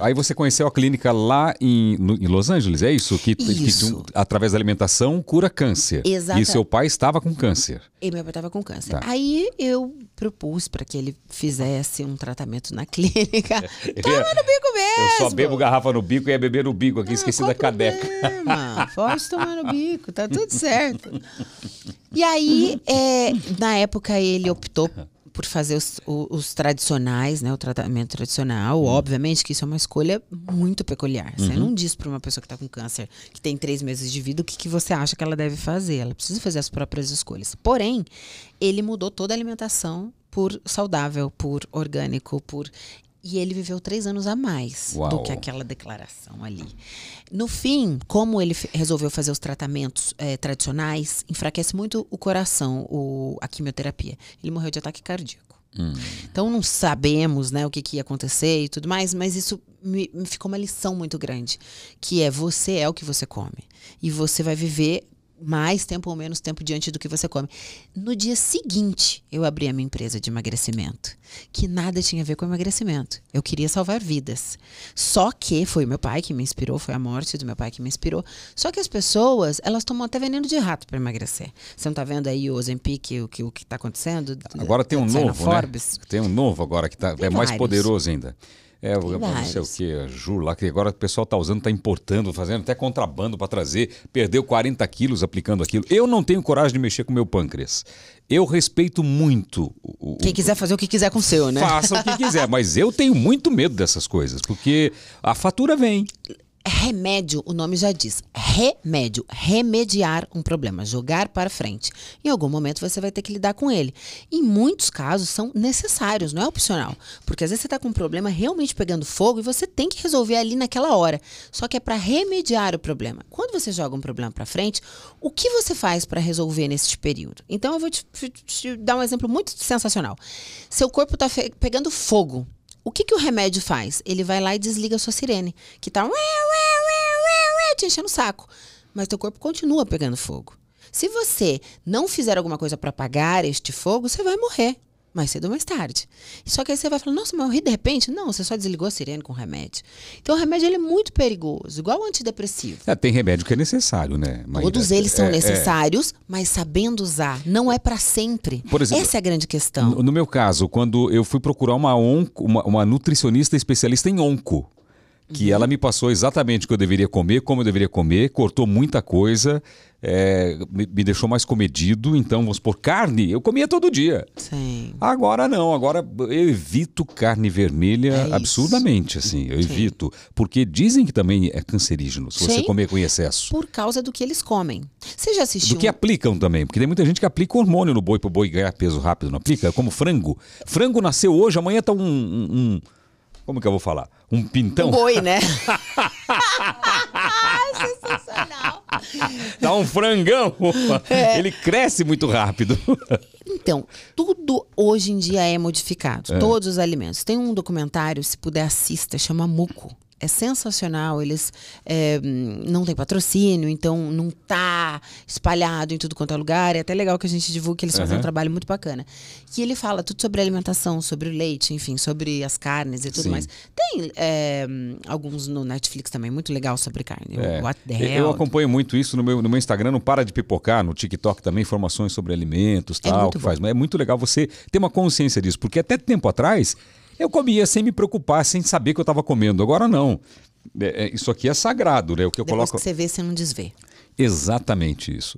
Aí você conheceu a clínica lá em Los Angeles, é isso? Que através da alimentação cura câncer. Exato. E seu pai estava com câncer. E meu pai estava com câncer. Tá. Aí eu propus para que ele fizesse um tratamento na clínica. Toma no bico mesmo! Eu só bebo garrafa no bico e ia beber no bico aqui, esqueci da cadeca. Pode tomar no bico, tá tudo certo. E aí, na época, ele optou por fazer os tradicionais, né? O tratamento tradicional. Obviamente que isso é uma escolha muito peculiar. Você não diz para uma pessoa que está com câncer, que tem 3 meses de vida, o que você acha que ela deve fazer. Ela precisa fazer as próprias escolhas. Porém, ele mudou toda a alimentação por saudável, por orgânico, por... E ele viveu 3 anos a mais do que aquela declaração ali. No fim, como ele resolveu fazer os tratamentos tradicionais, enfraquece muito o coração, a quimioterapia. Ele morreu de ataque cardíaco. Então não sabemos, né, o que ia acontecer e tudo mais, mas isso me ficou uma lição muito grande. Que é, você é o que você come. E você vai viver mais tempo ou menos tempo diante do que você come. No dia seguinte, eu abri a minha empresa de emagrecimento, que nada tinha a ver com emagrecimento. Eu queria salvar vidas. Só que foi meu pai que me inspirou, foi a morte do meu pai que me inspirou. Só que as pessoas, elas tomam até veneno de rato para emagrecer. Você não tá vendo aí o Ozempic, o que tá acontecendo? Agora tem um novo, né? Tem um novo agora que tá, é mais poderoso ainda. É, não sei o que, a Jula, que agora o pessoal tá usando, tá importando, fazendo até contrabando para trazer, perdeu 40 quilos aplicando aquilo. Eu não tenho coragem de mexer com o meu pâncreas. Eu respeito muito o... Quem quiser fazer o que quiser com o seu, né? Faça o que quiser, mas eu tenho muito medo dessas coisas, porque a fatura vem. Remédio, o nome já diz. Remédio, remediar um problema, jogar para frente. Em algum momento você vai ter que lidar com ele. Em muitos casos são necessários, não é opcional. Porque às vezes você está com um problema realmente pegando fogo e você tem que resolver ali naquela hora. Só que é para remediar o problema. Quando você joga um problema para frente, o que você faz para resolver nesse período? Então eu vou te dar um exemplo muito sensacional. Seu corpo está pegando fogo. O que o remédio faz? Ele vai lá e desliga a sua sirene, que tá te enchendo o saco. Mas teu corpo continua pegando fogo. Se você não fizer alguma coisa para apagar este fogo, você vai morrer. Mais cedo ou mais tarde. Só que aí você vai falar, nossa, mas eu morri de repente? Não, você só desligou a sirene com o remédio. Então o remédio ele é muito perigoso, igual o antidepressivo. É, tem remédio que é necessário, né, Maíra? Todos eles são necessários, mas sabendo usar, não é para sempre. Por exemplo, essa é a grande questão. No meu caso, quando eu fui procurar uma nutricionista especialista em onco, que ela me passou exatamente o que eu deveria comer, como eu deveria comer, cortou muita coisa, me deixou mais comedido. Então, vamos supor, carne, eu comia todo dia. Sim. Agora não, agora eu evito carne vermelha absurdamente, assim, eu evito. Porque dizem que também é cancerígeno, se você comer com excesso. Por causa do que eles comem. Você já assistiu? Do que aplicam também, porque tem muita gente que aplica hormônio no boi, para o boi ganhar peso rápido, não aplica? Como frango. Frango nasceu hoje, amanhã está como que eu vou falar? Um pintão? Um boi, né? Sensacional! Dá um frangão! Ele cresce muito rápido. Então, tudo hoje em dia é modificado. Todos os alimentos. Tem um documentário, se puder assista, chama Muco. É sensacional, eles não tem patrocínio, então não tá espalhado em tudo quanto é lugar. É até legal que a gente divulgue, eles fazem um trabalho muito bacana. E ele fala tudo sobre alimentação, sobre o leite, enfim, sobre as carnes e tudo mais. Tem alguns no Netflix também, muito legal sobre carne. What the hell? Eu acompanho muito isso no meu Instagram, não para de pipocar, no TikTok também, informações sobre alimentos, tal, que faz. Mas é muito legal você ter uma consciência disso, porque até tempo atrás... eu comia sem me preocupar, sem saber que eu estava comendo. Agora não. Isso aqui é sagrado, né? O que eu coloco... Depois que você vê, você não desvê. Exatamente isso.